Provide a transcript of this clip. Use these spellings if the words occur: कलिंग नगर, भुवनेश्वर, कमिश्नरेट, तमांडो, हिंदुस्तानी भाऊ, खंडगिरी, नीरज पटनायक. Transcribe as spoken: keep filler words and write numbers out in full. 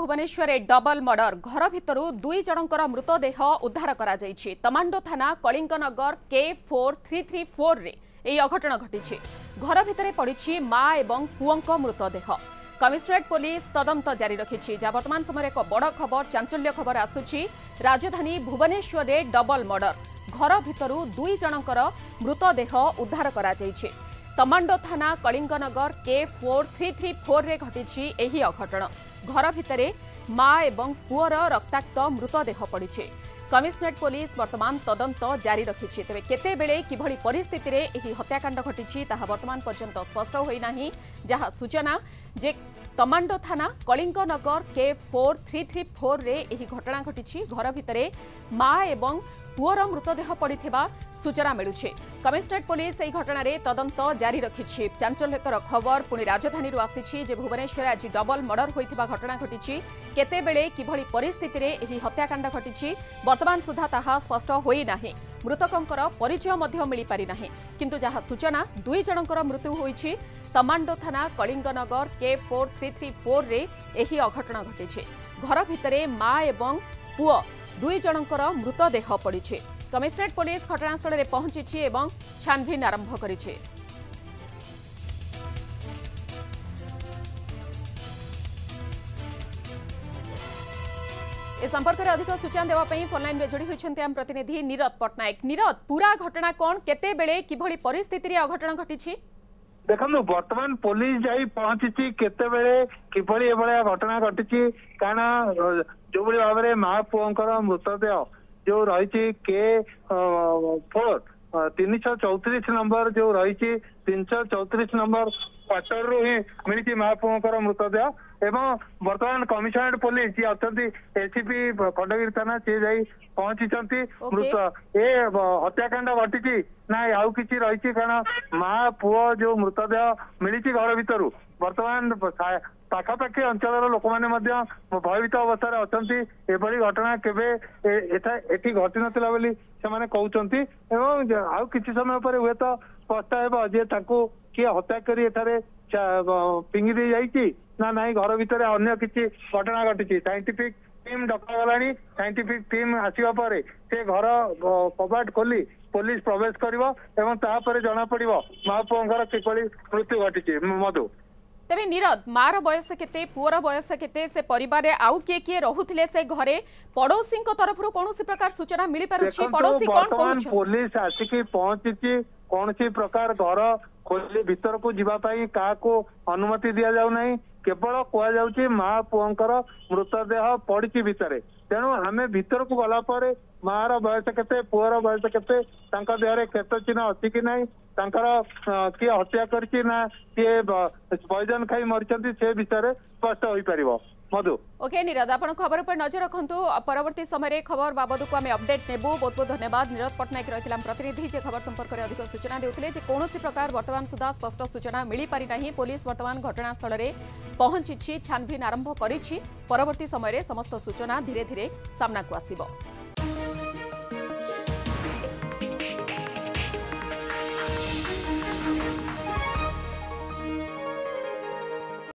भुवनेश्वर double murder घर भितर दुई जनकर मृतदेह उद्धार करा जाइछि। तमांडो थाना कलिंग नगर के फोर थ्री थ्री फोर अघटन घटी। घर भितर पड़ी माँ एवं पुओं मृतदेह। कमिश्नरेट पुलिस तदंत जारी रखी। जहाँ वर्तमान समय एक बड़ खबर चांचल्य खबर आसूची। राजधानी भुवनेश्वर में डबल मर्डर घर भितर दुई जनकर मृतदेह उद्धार करा जाइछि। तमांडो थाना कलिंग नगर के फोर थ्री थ्री फोर में घटी अघटन। घर भितर माँ एवं पुअर रक्ताक्त मृतदेह पड़ी। कमिश्नरेट पुलिस वर्तमान तदंत जारी रखी। तेज केतेबेले किभली परिस्थिति रे एही हत्याकांड घटी ताहा वर्तमान पर्यंत स्पष्ट होई नाही। जहा सूचना जे तमांडो थाना कलिंग नगर के फोर थ्री थ्री फोर रे एही घटना घटी। घर भितरे माँ एवं पुअर मृतदेह पड़िथिबा सूचना मिलुछे। कमिश्नरेट पुलिस एही घटना रे तदंत जारी रखी। चांचल्यकर खबर पुणी राजधानी आसीछि जे भुवनेश्वर आज डबल मर्डर होइथिबा घटना घटी। केतेबेले किभली परिस्थिति रे एही हत्याकांड घटी वर्तमान सुधा ताहा स्पष्ट होई नाही। मृतकंकर परिचय मध्य मिली पारि नाही। किंतु जहा सूचना दुई जनकर मृत्यु होईछि। तमांडो थाना कलिंग नगर के फोर थ्री थ्री फोर रे एही अघटन घटी। घर भितरे माँ एवं पुओ दुई जनकर मृतदेह पड़ी। कमिश्नरेट पुलिस घटनास्थल में पहुंची एवं छानबीन आरंभ करिछि। इस संपर्क में अधिक सूचना देवाई फोनलाइन में जोड़ी होती आम प्रतिनिधि नीरज पटनायक। नीरज, पूरा घटना कौन, केतेबेले किभली परिस्थिति अघटन घटी? देखो बर्तमान पुलिस जाई पहुंची केतेबेले किभली एभलिया घटना घटी। कारण जो भाव में माँ पुओंकर मृतदेह जो रही के फोर तीन शौ चौतीस नंबर जो रही तीन शौ चौतीस नंबर क्वार्टर रु ही मिली माँ पुओंकर मृतदेह। एवं बर्तमान कमिश्नरेट पुलिस जी अच्छी एसीपी खंडगिरी थाना सी जा पहुंची। मृत ए हत्याकांड घटी ना आउ कि रही? कारण माँ पुओ जो मृतदेह मिली घर भीतर बर्तमान पाखापाखी अंचल लोक मैंने भयभीत अवस्था अच्छा। एभली घटना केवे एटी घटी नाला कहते एवं आउ कि समय पर हे तो स्पष्ट है जे ताकू किए हत्या कर पिंगी दी जाइए ना ना घर भितर अन्य किसी घटना घटी। साइंटिफिक टीम डकला। साइंटिफिक टीम आसवा पर से घर कबाट खोली पुलिस प्रवेश कर जना पड़ माँ पुओं किपरि मृत्यु घटी। मधु तेबे नीरज, मार बयस केते, पुओर बयस केते, से परिवार रे आउ के के रहुथिले से घरे पड़ोसी को तरफ रू कोनोसी प्रकार सूचना मिली पारुछि? पड़ोसी कोन कोन पुलिस आसीके पहुंचीछि। कोनोसी प्रकार घर खोली भीतर को जीवा पाई का को अनुमति दिया जाउ नाही। केवल कोआ जाउछि मां पुओंकर मृतदेह पड़िछि भीतर। तेणु आमे भीतर को गला पर माँ र बयस केते, पुओर बयस केते, तांका देहरे केत चिन्ह अछि कि नाही, किए हत्या करछि ना किए पॉइजन खाई मरछंती से विषय स्पष्ट होई परिवो। मधु ओके नीरज, आपण खबर पर नजर रखंतु। परवर्ती समय खबर बाबद को आम अपडेट नेबू। बहुत बहुत धन्यवाद नीरज पटनायक रही प्रतिनिधि जे खबर संपर्क में अधिक सूचना देउथिले। जे कोनोसी प्रकार वर्तमान सुधा स्पष्ट सूचना मिली पारि नाही। पुलिस वर्तमान घटनास्थल में पहुंची छानबीन आरंभ करिछि। परवर्ती समय समस्त सूचना धीरे धीरे सामना को आसिबो।